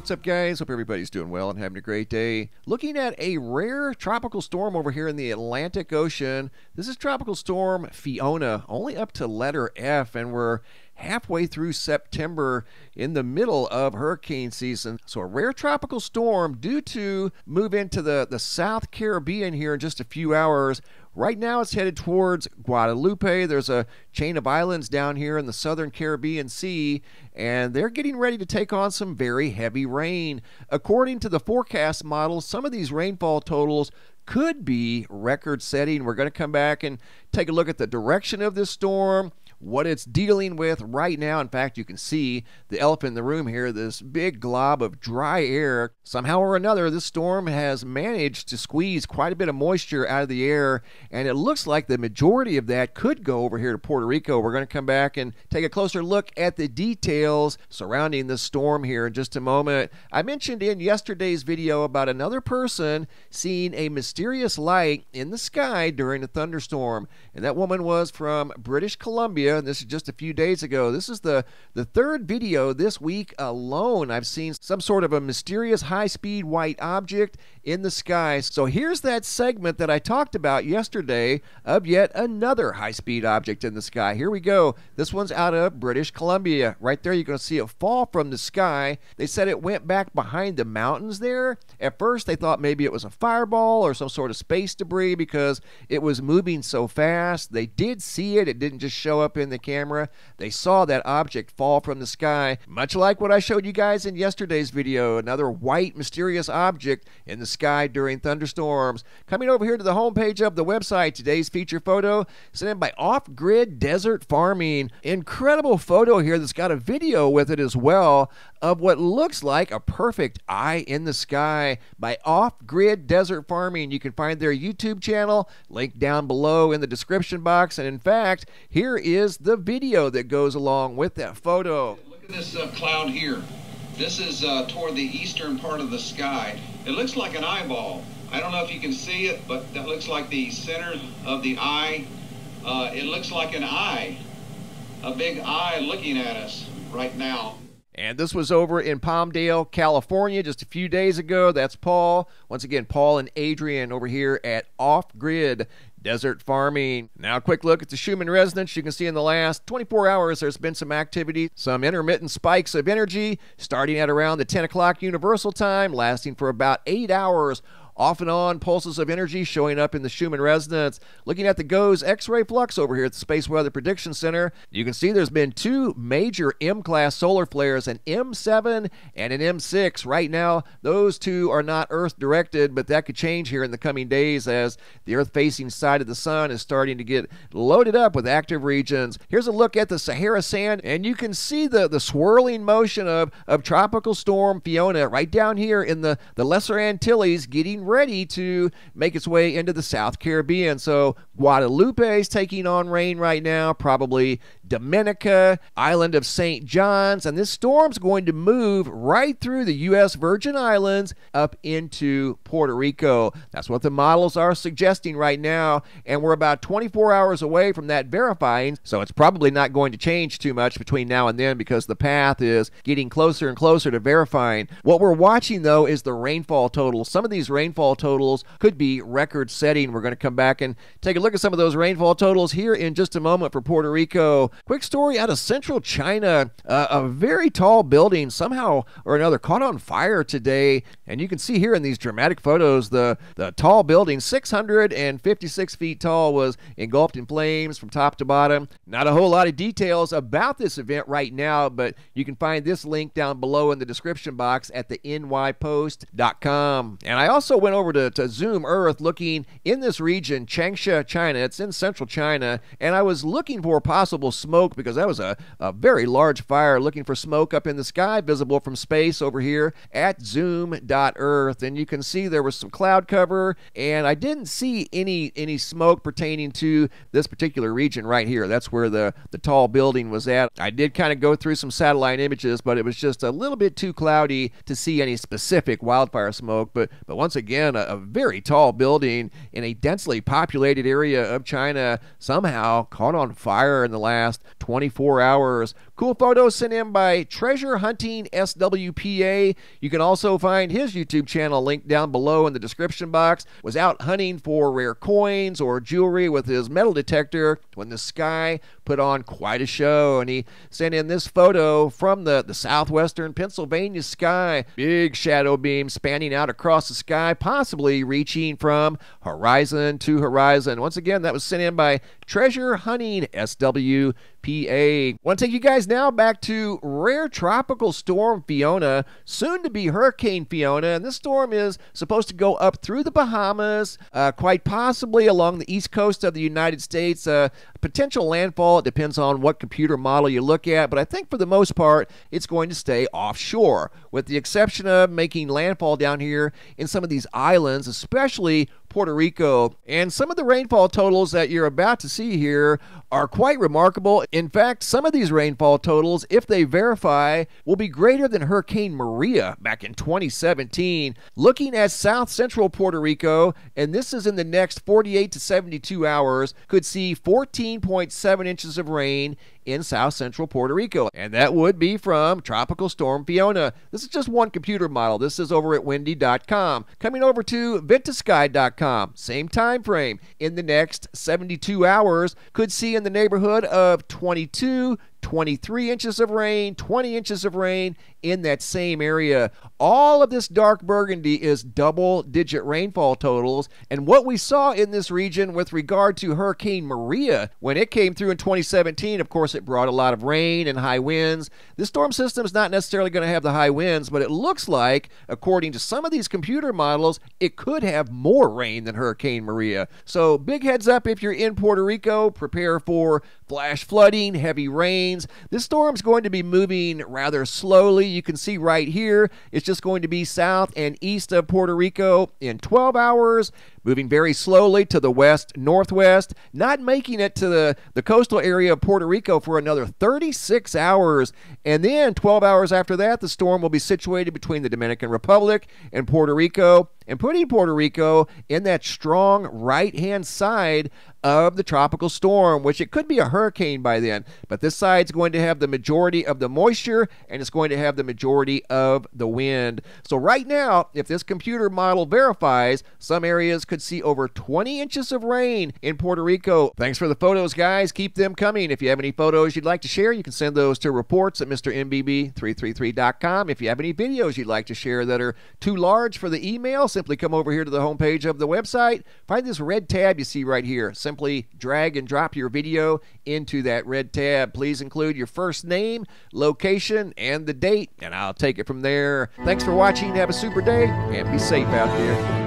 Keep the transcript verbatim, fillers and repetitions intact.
what's up, guys? Hope everybody's doing well and having a great day. Looking at a rare tropical storm over here in the Atlantic Ocean. This is Tropical Storm Fiona, only up to letter F, and we're halfway through September in the middle of hurricane season. So a rare tropical storm due to move into the, the South Caribbean here in just a few hours. Right now it's headed towards Guadeloupe. There's a chain of islands down here in the Southern Caribbean Sea, and they're getting ready to take on some very heavy rain. According to the forecast model, some of these rainfall totals could be record-setting. We're going to come back and take a look at the direction of this storm, what it's dealing with right now. In fact, you can see the elephant in the room here, this big glob of dry air. Somehow or another, this storm has managed to squeeze quite a bit of moisture out of the air, and it looks like the majority of that could go over here to Puerto Rico. We're going to come back and take a closer look at the details surrounding this storm here in just a moment. I mentioned in yesterday's video about another person seeing a mysterious light in the sky during a thunderstorm, and that woman was from British Columbia. And this is just a few days ago. This is the, the third video this week alone. I've seen some sort of a mysterious high-speed white object in the sky. So here's that segment that I talked about yesterday of yet another high-speed object in the sky. Here we go. This one's out of British Columbia. Right there, you're going to see it fall from the sky. They said it went back behind the mountains there. At first, they thought maybe it was a fireball or some sort of space debris because it was moving so fast. They did see it. It didn't just show up in the camera. They saw that object fall from the sky, much like what I showed you guys in yesterday's video, another white mysterious object in the sky during thunderstorms. Coming over here to the homepage of the website, today's feature photo sent in by Off-Grid Desert Farming. Incredible photo here that's got a video with it as well of what looks like a perfect eye in the sky by Off-Grid Desert Farming. You can find their YouTube channel, link down below in the description box, and in fact, here is the video that goes along with that photo. Look at this uh, cloud here. This is uh, toward the eastern part of the sky. It looks like an eyeball. I don't know if you can see it, but that looks like the center of the eye. Uh, it looks like an eye, a big eye looking at us right now. And this was over in Palmdale, California, just a few days ago. That's Paul. Once again, Paul and Adrian over here at Off-Grid Desert Farming. Now, a quick look at the Schumann resonance. You can see in the last twenty-four hours, there's been some activity, some intermittent spikes of energy, starting at around the ten o'clock universal time, lasting for about eight hours. Off and on pulses of energy showing up in the Schumann resonance. Looking at the GOES X-ray flux over here at the Space Weather Prediction Center, you can see there's been two major M class solar flares, an M seven and an M six. Right now, those two are not Earth-directed, but that could change here in the coming days as the Earth-facing side of the sun is starting to get loaded up with active regions. Here's a look at the Sahara sand, and you can see the, the swirling motion of, of Tropical Storm Fiona right down here in the, the Lesser Antilles, getting ready to make its way into the South Caribbean. So Guadeloupe is taking on rain right now, probably Dominica, island of Saint John's, and this storm's going to move right through the U S Virgin Islands up into Puerto Rico. That's what the models are suggesting right now, and we're about twenty-four hours away from that verifying, so it's probably not going to change too much between now and then because the path is getting closer and closer to verifying. What we're watching, though, is the rainfall total. Some of these rainfall totals could be record-setting. We're going to come back and take a look at some of those rainfall totals here in just a moment for Puerto Rico. Quick story out of central China. Uh, a very tall building somehow or another caught on fire today, and you can see here in these dramatic photos the, the tall building, six hundred fifty-six feet tall, was engulfed in flames from top to bottom. Not a whole lot of details about this event right now, but you can find this link down below in the description box at the N Y post dot com. And I also went over to, to Zoom Earth looking in this region, Changsha, China. It's in central China, and I was looking for possible smoke because that was a, a very large fire, looking for smoke up in the sky visible from space over here at zoom dot earth, and you can see there was some cloud cover, and I didn't see any any smoke pertaining to this particular region right here. That's where the, the tall building was at. I did kind of go through some satellite images, but it was just a little bit too cloudy to see any specific wildfire smoke, but, but once again, Again, a, a very tall building in a densely populated area of China somehow caught on fire in the last twenty-four hours. Cool photos sent in by Treasure Hunting S W P A. You can also find his YouTube channel linked down below in the description box. Was out hunting for rare coins or jewelry with his metal detector when the sky put on quite a show, and he sent in this photo from the, the southwestern Pennsylvania sky. Big shadow beam spanning out across the sky, possibly reaching from horizon to horizon. Once again, that was sent in by Treasure Hunting S W P A. I want to take you guys now back to rare tropical storm Fiona, soon to be Hurricane Fiona, and this storm is supposed to go up through the Bahamas, uh, quite possibly along the east coast of the United States. Uh, potential landfall, it depends on what computer model you look at, but I think for the most part it's going to stay offshore, with the exception of making landfall down here in some of these islands, especially Puerto Rico. And some of the rainfall totals that you're about to see here are quite remarkable. In fact, some of these rainfall totals, if they verify, will be greater than Hurricane Maria back in twenty seventeen. Looking at south central Puerto Rico, and this is in the next forty-eight to seventy-two hours, could see fourteen point seven inches of rain in south central Puerto Rico, and that would be from Tropical Storm Fiona. This is just one computer model. This is over at windy dot com. Coming over to ventusky dot com, same time frame, in the next seventy-two hours could see in the neighborhood of twenty-two, twenty-three inches of rain, twenty inches of rain in that same area. All of this dark burgundy is double digit rainfall totals, and what we saw in this region with regard to Hurricane Maria when it came through in twenty seventeen, of course it brought a lot of rain and high winds. This storm system is not necessarily going to have the high winds, but it looks like, according to some of these computer models, it could have more rain than Hurricane Maria. So big heads up if you're in Puerto Rico, prepare for flash flooding, heavy rain. This storm's going to be moving rather slowly. You can see right here, it's just going to be south and east of Puerto Rico in twelve hours, moving very slowly to the west, northwest, not making it to the, the coastal area of Puerto Rico for another thirty-six hours. And then twelve hours after that, the storm will be situated between the Dominican Republic and Puerto Rico, and putting Puerto Rico in that strong right-hand side of the tropical storm, which it could be a hurricane by then. But this side's going to have the majority of the moisture, and it's going to have the majority of the wind. So right now, if this computer model verifies, some areas could see over twenty inches of rain in Puerto Rico. Thanks for the photos, guys. Keep them coming. If you have any photos you'd like to share, you can send those to reports at Mister M B B three three three dot com. If you have any videos you'd like to share that are too large for the email, simply come over here to the homepage of the website. Find this red tab you see right here. Simply drag and drop your video into that red tab. Please include your first name, location, and the date, and I'll take it from there. Thanks for watching. Have a super day, and be safe out there.